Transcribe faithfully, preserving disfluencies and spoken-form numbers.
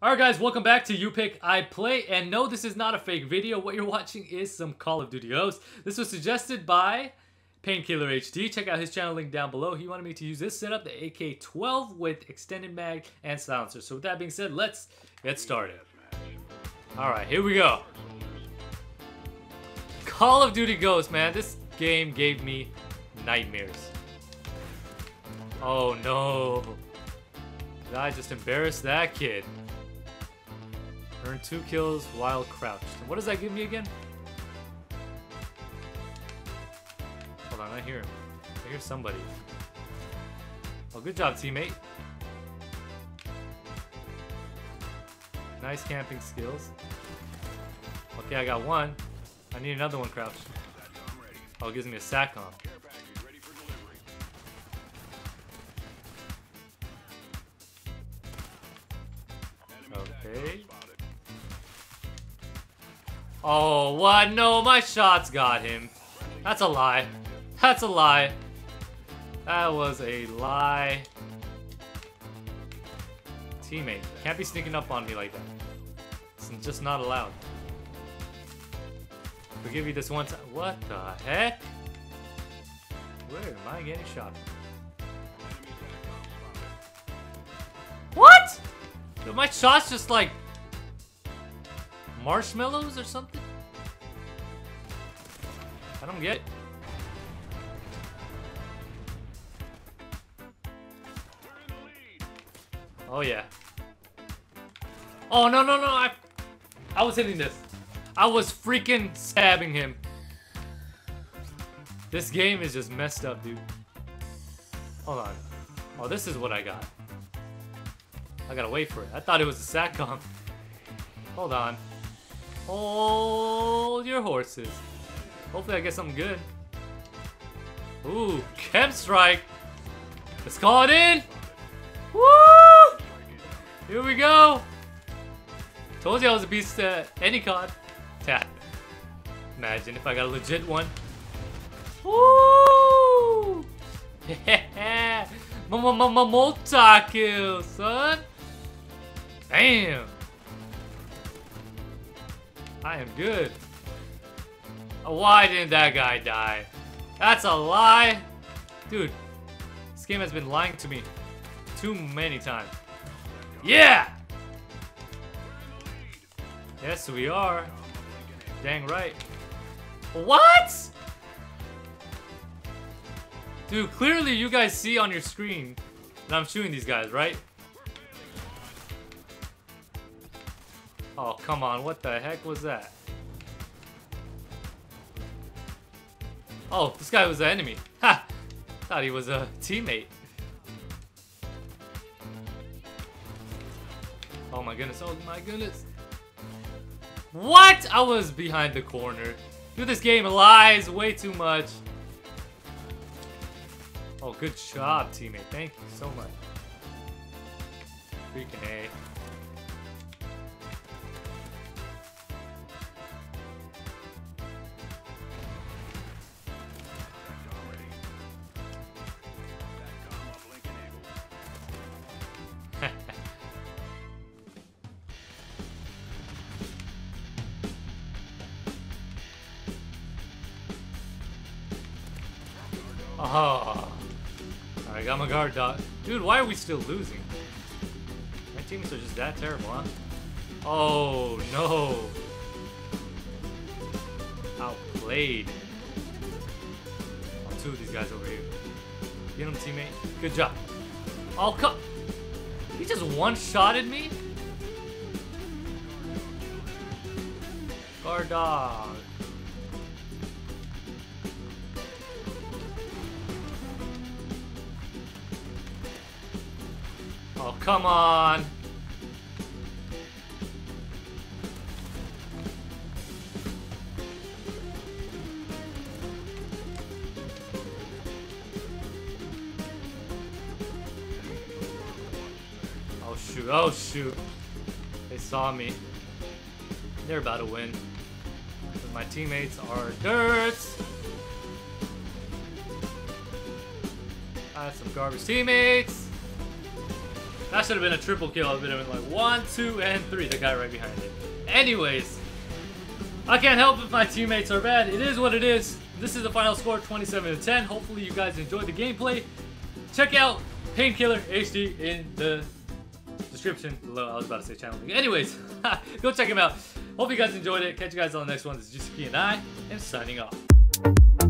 Alright guys, welcome back to You Pick I Play, and no, this is not a fake video. What you're watching is some Call of Duty Ghosts. This was suggested by Painkiller H D. Check out his channel link down below. He wanted me to use this setup, the A K twelve with extended mag and silencer. So with that being said, let's get started. Alright, here we go. Call of Duty Ghosts, man. This game gave me nightmares. Oh no. Did I just embarrass that kid? Earn two kills while crouched. What does that give me again? Hold on, I hear him. I hear somebody. Oh, good job, teammate. Nice camping skills. Okay, I got one. I need another one crouched. Oh, it gives me a SATCOM. Okay. Oh, what? No, my shots got him. That's a lie. That's a lie. That was a lie. Teammate, can't be sneaking up on me like that. It's just not allowed. We'll give you this one time. What the heck? Where am I getting shot from? What? Dude, my shots just like... marshmallows or something? I don't get it. Oh yeah. Oh no no no, I I was hitting this. I was freaking stabbing him. This game is just messed up, dude. Hold on. Oh, this is what I got. I gotta wait for it. I thought it was a SATCOM. Hold on. Hold your horses. Hopefully I get something good. Ooh, chem strike. Let's call it in. Woo! Here we go. Told you I was a beast at any COD. Tap. Imagine if I got a legit one. Woo! Yeah! M-m-m-multi-kill, son. Damn. I am good. Why didn't that guy die? That's a lie. Dude, this game has been lying to me too many times. Yeah! Yes, we are. Dang right. What? Dude, clearly you guys see on your screen that I'm shooting these guys, right? Oh, come on, what the heck was that? Oh, this guy was the enemy. Ha! Thought he was a teammate. Oh my goodness, oh my goodness. What? I was behind the corner. Dude, this game lies way too much. Oh, good job, teammate. Thank you so much. Freaking A. Oh, I got my guard dog. Dude, why are we still losing? My teams are just that terrible, huh? Oh, no. Outplayed. Oh, two of these guys over here. Get him, teammate. Good job. Oh, come. He just one-shotted me? Guard dog. Oh, come on. Oh, shoot. Oh, shoot. They saw me. They're about to win. But my teammates are dirt. I have some garbage teammates. That should have been a triple kill. I've been like one, two, and three. The guy right behind it. Anyways, I can't help if my teammates are bad. It is what it is. This is the final score, twenty-seven to ten. Hopefully you guys enjoyed the gameplay. Check out Painkiller H D in the description below. I was about to say channel link. Anyways, go check him out. Hope you guys enjoyed it. Catch you guys on the next one. This is Juicy P and I am signing off.